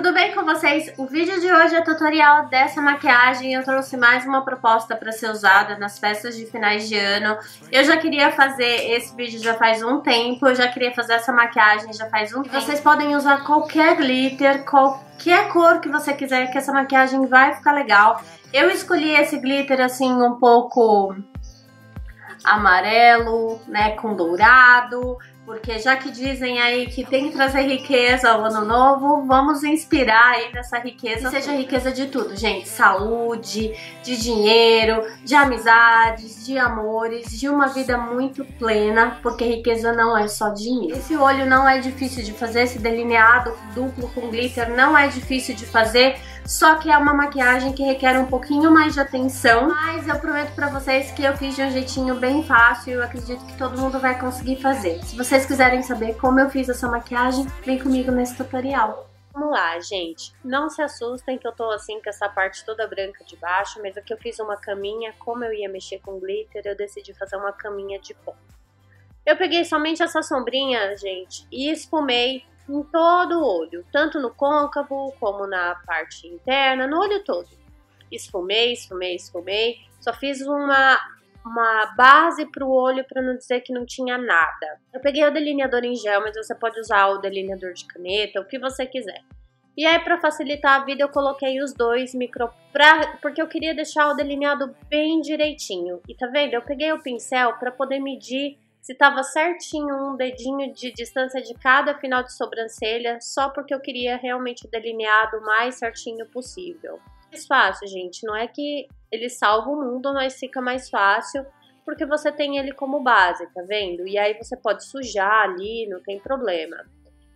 tudo bem com vocês? O vídeo de hoje é tutorial dessa maquiagem. Eu trouxe mais uma proposta para ser usada nas festas de finais de ano. Eu já queria fazer esse vídeo já faz um tempo, eu já queria fazer essa maquiagem já faz um tempo. Vocês podem usar qualquer glitter, qualquer cor que você quiser, que essa maquiagem vai ficar legal. Eu escolhi esse glitter assim um pouco amarelo, né, com dourado, porque já que dizem aí que tem que trazer riqueza ao ano novo, vamos inspirar aí nessa riqueza, que seja riqueza de tudo, gente, saúde, de dinheiro, de amizades, de amores, de uma vida muito plena, porque riqueza não é só dinheiro. Esse olho não é difícil de fazer, esse delineado duplo com glitter não é difícil de fazer, só que é uma maquiagem que requer um pouquinho mais de atenção, mas eu prometo pra vocês que eu fiz de um jeitinho bem fácil e eu acredito que todo mundo vai conseguir fazer. Se vocês quiserem saber como eu fiz essa maquiagem, vem comigo nesse tutorial. Vamos lá, gente, não se assustem que eu tô assim com essa parte toda branca de baixo, mas aqui eu fiz uma caminha. Como eu ia mexer com glitter, eu decidi fazer uma caminha de pó. Eu peguei somente essa sombrinha, gente, e espumei em todo o olho, tanto no côncavo como na parte interna, no olho todo. Esfumei, esfumei, esfumei, só fiz uma base para o olho para não dizer que não tinha nada. Eu peguei o delineador em gel, mas você pode usar o delineador de caneta, o que você quiser. E aí, para facilitar a vida, eu coloquei os dois porque eu queria deixar o delineado bem direitinho. E tá vendo? Eu peguei o pincel para poder medir se tava certinho um dedinho de distância de cada final de sobrancelha, só porque eu queria realmente o delineado mais certinho possível. Mais fácil, gente, não é que ele salva o mundo, mas fica mais fácil porque você tem ele como base, tá vendo? E aí você pode sujar ali, não tem problema.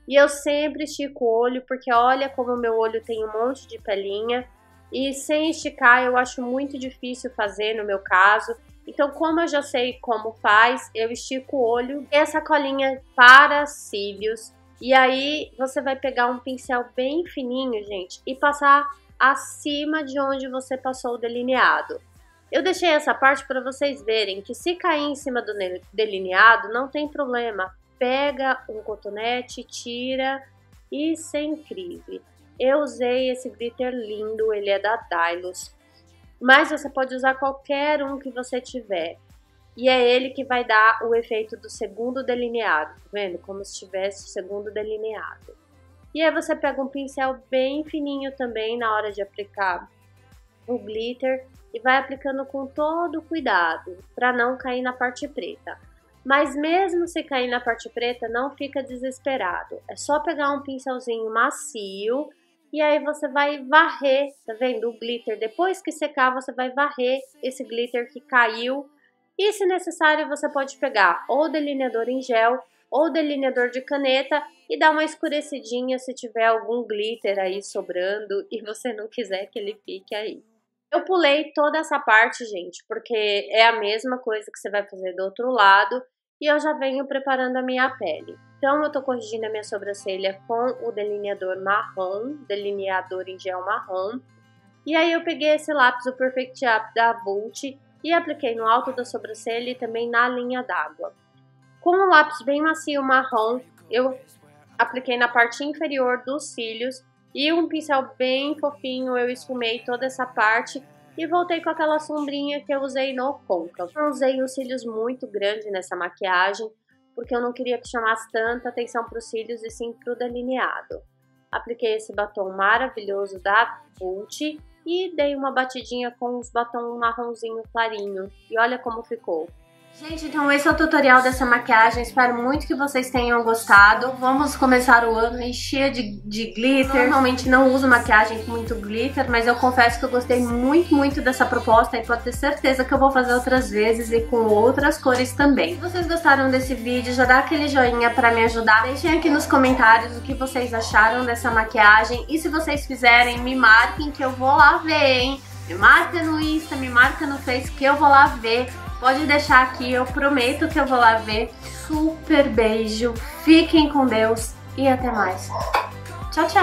E eu sempre estico o olho porque olha como o meu olho tem um monte de pelinha e sem esticar eu acho muito difícil fazer no meu caso. Então, como eu já sei como faz, eu estico o olho e essa colinha para cílios. E aí você vai pegar um pincel bem fininho, gente, e passar acima de onde você passou o delineado. Eu deixei essa parte para vocês verem que se cair em cima do delineado, não tem problema. Pega um cotonete, tira e sem crise. Eu usei esse glitter lindo, ele é da Dylos, mas você pode usar qualquer um que você tiver. E é ele que vai dar o efeito do segundo delineado, tá vendo? Como se tivesse o segundo delineado. E aí você pega um pincel bem fininho também na hora de aplicar o glitter e vai aplicando com todo cuidado para não cair na parte preta. Mas mesmo se cair na parte preta, não fica desesperado. É só pegar um pincelzinho macio. E aí você vai varrer, tá vendo? O glitter, depois que secar, você vai varrer esse glitter que caiu. E se necessário, você pode pegar ou delineador em gel ou delineador de caneta e dar uma escurecidinha se tiver algum glitter aí sobrando e você não quiser que ele fique aí. Eu pulei toda essa parte, gente, porque é a mesma coisa que você vai fazer do outro lado e eu já venho preparando a minha pele. Então, eu tô corrigindo a minha sobrancelha com o delineador marrom, delineador em gel marrom. E aí, eu peguei esse lápis, o Perfect Up da Vult, e apliquei no alto da sobrancelha e também na linha d'água. Com um lápis bem macio marrom, eu apliquei na parte inferior dos cílios. E um pincel bem fofinho, eu esfumei toda essa parte. E voltei com aquela sombrinha que eu usei no côncavo. Não usei os cílios muito grandes nessa maquiagem, porque eu não queria que chamasse tanta atenção para os cílios e sim para o delineado. Apliquei esse batom maravilhoso da Vult e dei uma batidinha com os batons marronzinho clarinho. E olha como ficou. Gente, então esse é o tutorial dessa maquiagem, espero muito que vocês tenham gostado. Vamos começar o ano aí cheia de glitter. Normalmente não uso maquiagem com muito glitter, mas eu confesso que eu gostei muito, muito dessa proposta e pode ter certeza que eu vou fazer outras vezes e com outras cores também. Se vocês gostaram desse vídeo, já dá aquele joinha pra me ajudar. Deixem aqui nos comentários o que vocês acharam dessa maquiagem e se vocês fizerem, me marquem que eu vou lá ver, hein? Me marca no Insta, me marca no Face que eu vou lá ver. Pode deixar aqui, eu prometo que eu vou lá ver. Super beijo, fiquem com Deus e até mais. Tchau, tchau!